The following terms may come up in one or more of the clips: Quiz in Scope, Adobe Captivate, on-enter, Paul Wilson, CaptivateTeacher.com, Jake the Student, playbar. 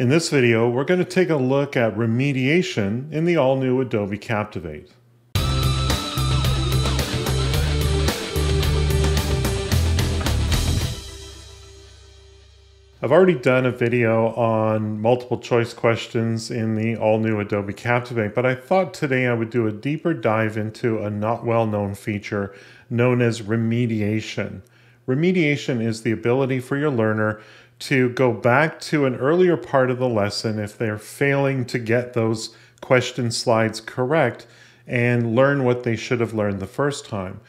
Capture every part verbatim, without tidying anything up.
In this video, we're going to take a look at remediation in the all-new Adobe Captivate. I've already done a video on multiple choice questions in the all-new Adobe Captivate, but I thought today I would do a deeper dive into a not well-known feature known as remediation. Remediation is the ability for your learner to go back to an earlier part of the lesson if they're failing to get those question slides correct and learn what they should have learned the first time.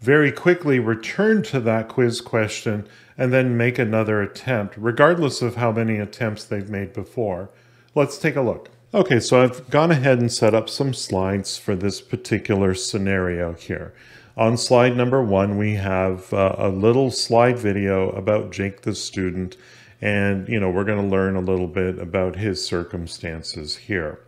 Very quickly return to that quiz question and then make another attempt, regardless of how many attempts they've made before. Let's take a look. Okay, so I've gone ahead and set up some slides for this particular scenario here. On slide number one, we have uh, a little slide video about Jake the Student, and you know, we're going to learn a little bit about his circumstances here.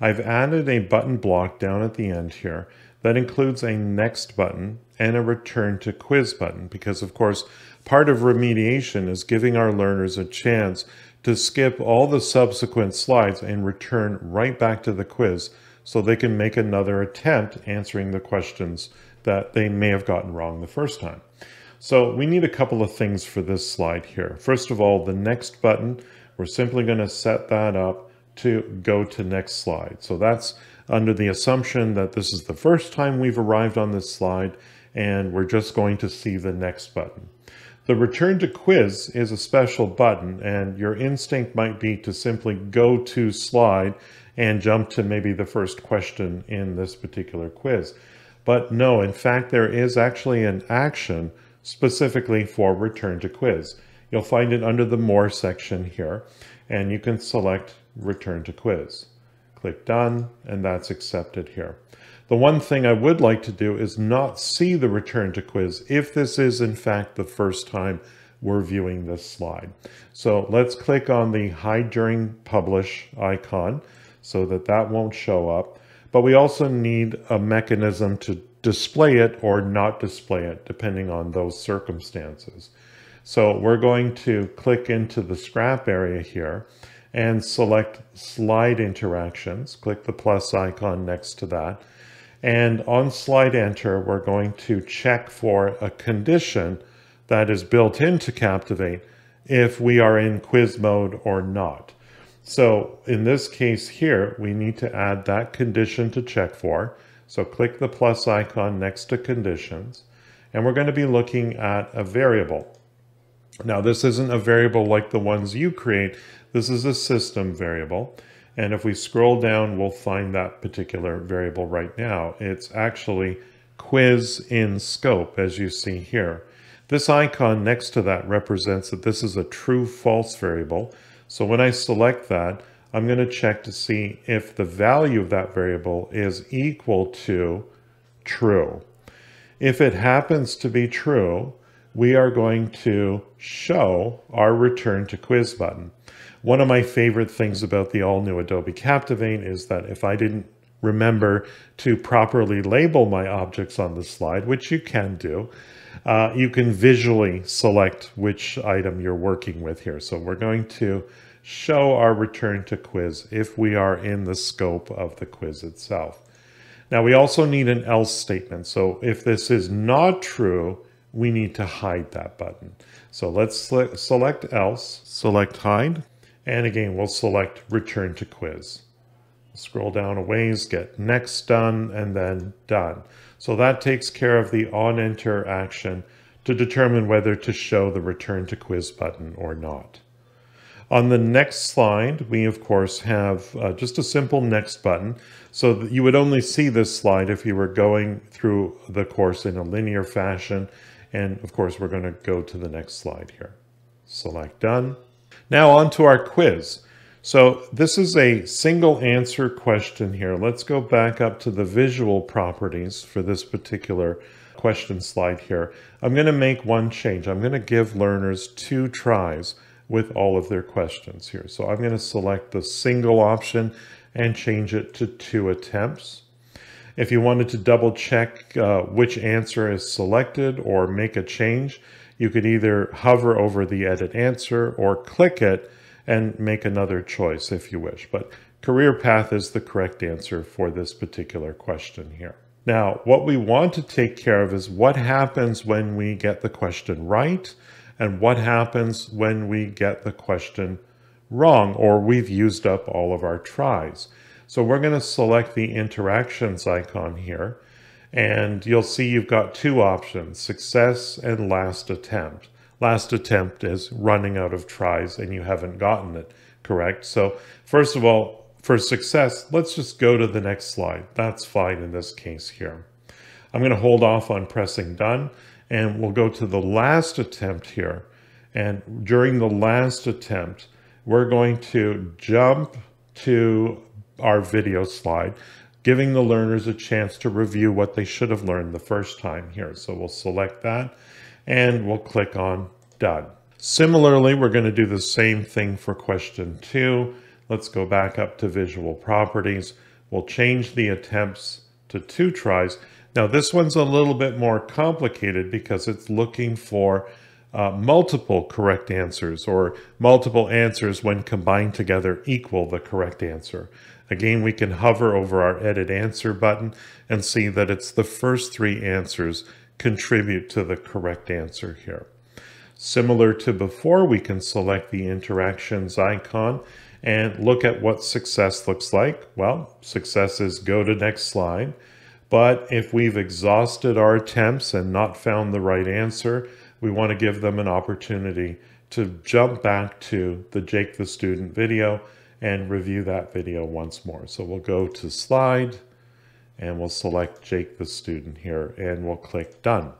I've added a button block down at the end here that includes a next button and a return to quiz button, because of course part of remediation is giving our learners a chance to skip all the subsequent slides and return right back to the quiz so they can make another attempt answering the questions that they may have gotten wrong the first time. So we need a couple of things for this slide here. First of all, the next button, we're simply going to set that up to go to next slide. So that's under the assumption that this is the first time we've arrived on this slide and we're just going to see the next button. The return to quiz is a special button, and your instinct might be to simply go to slide and jump to maybe the first question in this particular quiz. But no, in fact, there is actually an action specifically for return to quiz. You'll find it under the More section here, and you can select return to quiz. Click done, and that's accepted here. The one thing I would like to do is not see the return to quiz if this is in fact the first time we're viewing this slide. So let's click on the hide during publish icon so that that won't show up. But we also need a mechanism to display it or not display it, depending on those circumstances. So we're going to click into the scrap area here and select slide interactions. Click the plus icon next to that. And on slide enter, we're going to check for a condition that is built into Captivate if we are in quiz mode or not. So in this case here, we need to add that condition to check for. So click the plus icon next to conditions, and we're going to be looking at a variable. Now this isn't a variable like the ones you create. This is a system variable. And if we scroll down, we'll find that particular variable right now. It's actually Quiz in Scope, as you see here. This icon next to that represents that this is a true false variable. So when I select that, I'm going to check to see if the value of that variable is equal to true. If it happens to be true, we are going to show our return to quiz button. One of my favorite things about the all new Adobe Captivate is that if I didn't remember to properly label my objects on the slide, which you can do, Uh, you can visually select which item you're working with here. So we're going to show our return to quiz if we are in the scope of the quiz itself. Now we also need an else statement. So if this is not true, we need to hide that button. So let's select else, select hide, and again, we'll select return to quiz. Scroll down a ways, get next done, and then done. So that takes care of the on enter action to determine whether to show the return to quiz button or not. On the next slide, we of course have uh, just a simple next button, so that you would only see this slide if you were going through the course in a linear fashion. And of course, we're going to go to the next slide here. Select done. Now on to our quiz. So this is a single answer question here. Let's go back up to the visual properties for this particular question slide here. I'm going to make one change. I'm going to give learners two tries with all of their questions here. So I'm going to select the single option and change it to two attempts. If you wanted to double check uh, which answer is selected or make a change, you could either hover over the edit answer or click it and make another choice if you wish. But career path is the correct answer for this particular question here. Now, what we want to take care of is what happens when we get the question right and what happens when we get the question wrong, or we've used up all of our tries. So we're going to select the interactions icon here, and you'll see you've got two options, success and last attempt. Last attempt is running out of tries and you haven't gotten it correct. So first of all, for success, let's just go to the next slide. That's fine in this case here. I'm going to hold off on pressing done, and we'll go to the last attempt here. And during the last attempt, we're going to jump to our video slide, giving the learners a chance to review what they should have learned the first time here. So we'll select that and we'll click on done. Similarly, we're going to do the same thing for question two. Let's go back up to visual properties. We'll change the attempts to two tries. Now this one's a little bit more complicated because it's looking for Uh, multiple correct answers, or multiple answers when combined together equal the correct answer. Again, we can hover over our edit answer button and see that it's the first three answers contribute to the correct answer here. Similar to before, we can select the interactions icon and look at what success looks like. Well, success is go to next slide, but if we've exhausted our attempts and not found the right answer, we want to give them an opportunity to jump back to the Jake the Student video and review that video once more. So we'll go to slide and we'll select Jake the Student here and we'll click done.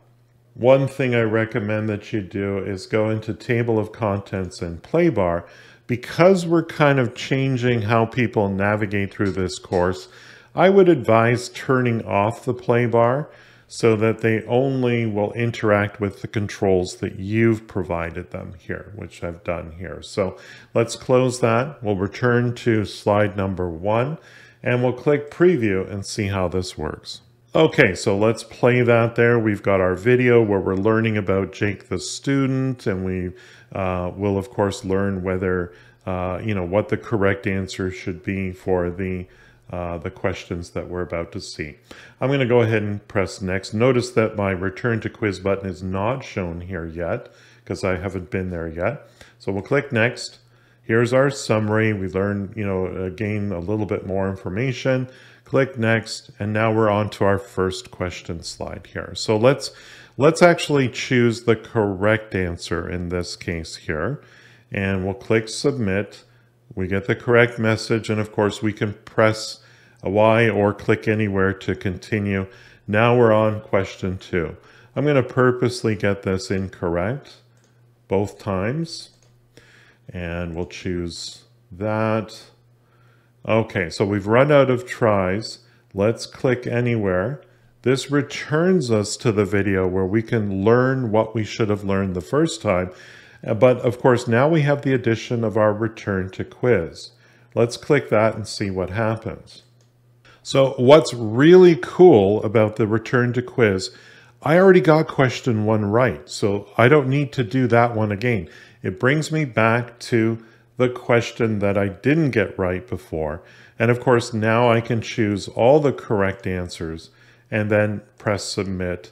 One thing I recommend that you do is go into table of contents and play bar, because we're kind of changing how people navigate through this course. I would advise turning off the play bar so that they only will interact with the controls that you've provided them here, which I've done here. So let's close that. We'll return to slide number one and we'll click preview and see how this works. Okay, so let's play that there. We've got our video where we're learning about Jake the Student, and we uh, will of course learn whether, uh, you know, what the correct answer should be for the Uh, the questions that we're about to see. I'm going to go ahead and press next. Notice that my return to quiz button is not shown here yet because I haven't been there yet. So we'll click next. Here's our summary. We learned, you know, again, a little bit more information. Click next. And now we're on to our first question slide here. So let's, let's actually choose the correct answer in this case here. And we'll click submit. We get the correct message, and of course we can press a Y or click anywhere to continue. Now we're on question two. I'm going to purposely get this incorrect both times, and we'll choose that. Okay, so we've run out of tries. Let's click anywhere. This returns us to the video where we can learn what we should have learned the first time. But of course, now we have the addition of our return to quiz. Let's click that and see what happens. So what's really cool about the return to quiz, I already got question one right, so I don't need to do that one again. It brings me back to the question that I didn't get right before. And of course, now I can choose all the correct answers and then press submit.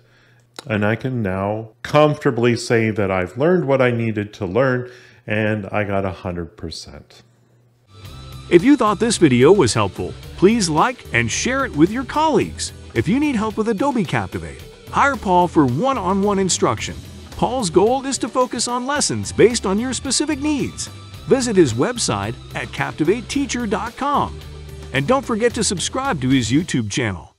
And I can now comfortably say that I've learned what I needed to learn, and I got one hundred percent. If you thought this video was helpful, please like and share it with your colleagues. If you need help with Adobe Captivate, hire Paul for one-on-one instruction. Paul's goal is to focus on lessons based on your specific needs. Visit his website at Captivate Teacher dot com. And don't forget to subscribe to his YouTube channel.